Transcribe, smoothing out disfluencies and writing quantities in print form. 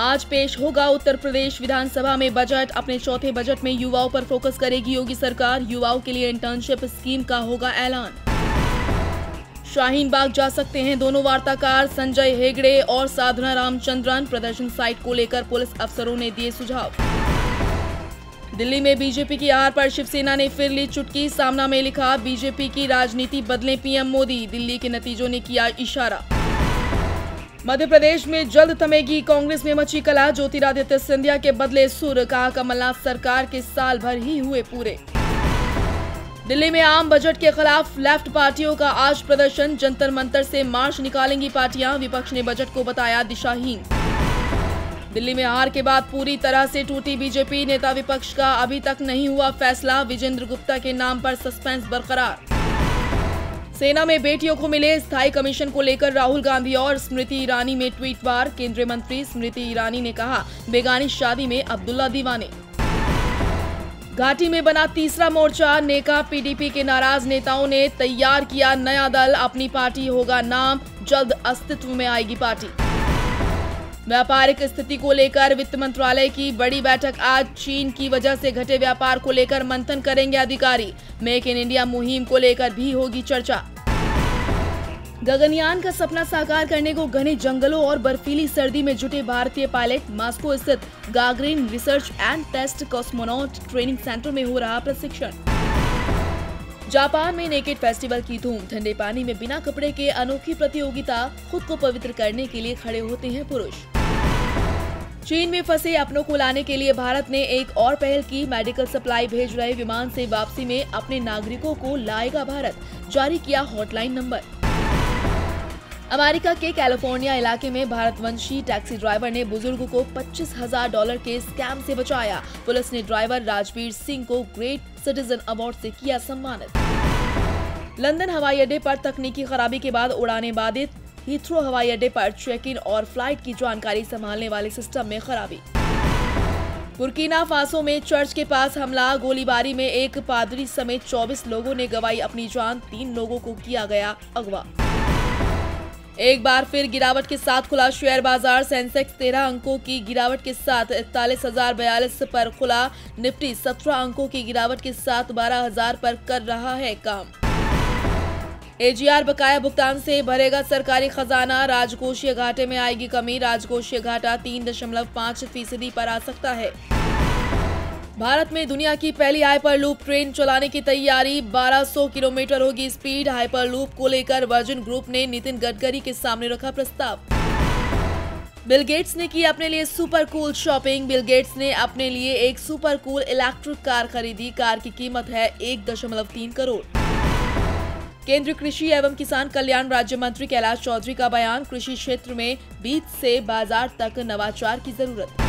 आज पेश होगा उत्तर प्रदेश विधानसभा में बजट। अपने चौथे बजट में युवाओं पर फोकस करेगी योगी सरकार। युवाओं के लिए इंटर्नशिप स्कीम का होगा ऐलान। शाहीन बाग जा सकते हैं दोनों वार्ताकार संजय हेगड़े और साधना रामचंद्रन। प्रदर्शन साइट को लेकर पुलिस अफसरों ने दिए सुझाव। दिल्ली में बीजेपी की हार पर शिवसेना ने फिर ली चुटकी। सामना में लिखा, बीजेपी की राजनीति बदले पीएम मोदी। दिल्ली के नतीजों ने किया इशारा। मध्य प्रदेश में जल्द थमेगी कांग्रेस में मची कलह। ज्योतिरादित्य सिंधिया के बदले सुर, कहा कमलनाथ सरकार के साल भर ही हुए पूरे। दिल्ली में आम बजट के खिलाफ लेफ्ट पार्टियों का आज प्रदर्शन। जंतर मंतर से मार्च निकालेंगी पार्टियां। विपक्ष ने बजट को बताया दिशाहीन। दिल्ली में हार के बाद पूरी तरह से टूटी बीजेपी। नेता विपक्ष का अभी तक नहीं हुआ फैसला। विजेंद्र गुप्ता के नाम पर सस्पेंस बरकरार। सेना में बेटियों को मिले स्थायी कमीशन को लेकर राहुल गांधी और स्मृति ईरानी में ट्वीट वार। केंद्रीय मंत्री स्मृति ईरानी ने कहा, बेगानी शादी में अब्दुल्ला दीवाने। घाटी में बना तीसरा मोर्चा। नेका पीडीपी के नाराज नेताओं ने तैयार किया नया दल। अपनी पार्टी होगा नाम, जल्द अस्तित्व में आएगी पार्टी। व्यापारिक स्थिति को लेकर वित्त मंत्रालय की बड़ी बैठक आज। चीन की वजह से घटे व्यापार को लेकर मंथन करेंगे अधिकारी। मेक इन इंडिया मुहिम को लेकर भी होगी चर्चा। गगनयान का सपना साकार करने को घने जंगलों और बर्फीली सर्दी में जुटे भारतीय पायलट। मास्को स्थित Gagarin research and test cosmonaut training centre में हो रहा प्रशिक्षण। जापान में नेकेड फेस्टिवल की धूम। ठंडे पानी में बिना कपड़े के अनोखी प्रतियोगिता। खुद को पवित्र करने के लिए खड़े होते हैं पुरुष। चीन में फंसे अपनों को लाने के लिए भारत ने एक और पहल की। मेडिकल सप्लाई भेज रहे विमान से वापसी में अपने नागरिकों को लाएगा भारत। जारी किया हॉटलाइन नंबर। अमेरिका के कैलिफोर्निया इलाके में भारतवंशी टैक्सी ड्राइवर ने बुजुर्ग को $25,000 के स्कैम से बचाया। पुलिस ने ड्राइवर राजवीर सिंह को ग्रेट सिटीजन अवार्ड से किया सम्मानित। लंदन हवाई अड्डे पर तकनीकी खराबी के बाद उड़ाने बाधित। हीथ्रो हवाई अड्डे पर चेक इन और फ्लाइट की जानकारी संभालने वाले सिस्टम में खराबी। बुर्किना फासो में चर्च के पास हमला। गोलीबारी में एक पादरी समेत 24 लोगों ने गंवाई अपनी जान। 3 लोगों को किया गया अगवा। एक बार फिर गिरावट के साथ खुला शेयर बाजार। सेंसेक्स 13 अंकों की गिरावट के साथ 41,042 पर खुला। निफ्टी 17 अंकों की गिरावट के साथ 12,000 पर कर रहा है काम। एजीआर बकाया भुगतान से भरेगा सरकारी खजाना। राजकोषीय घाटे में आएगी कमी। राजकोषीय घाटा 3.5% पर आ सकता है। भारत में दुनिया की पहली हाइपरलूप ट्रेन चलाने की तैयारी। 1200 किलोमीटर होगी स्पीड। हाइपरलूप को लेकर वर्जिन ग्रुप ने नितिन गडकरी के सामने रखा प्रस्ताव। बिल गेट्स ने की अपने लिए super cool shopping. Bill Gates ने अपने लिए एक सुपर कूल इलेक्ट्रिक कार खरीदी। कार की कीमत है 1.3 करोड़। केंद्रीय कृषि एवं किसान कल्याण राज्य मंत्री कैलाश चौधरी का बयान। कृषि क्षेत्र में बीज से बाजार तक नवाचार की जरूरत।